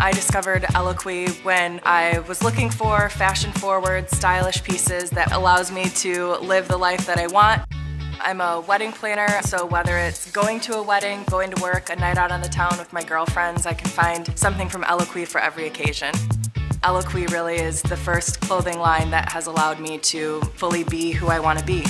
I discovered Eloquii when I was looking for fashion-forward, stylish pieces that allows me to live the life that I want. I'm a wedding planner, so whether it's going to a wedding, going to work, a night out on the town with my girlfriends, I can find something from Eloquii for every occasion. Eloquii really is the first clothing line that has allowed me to fully be who I want to be.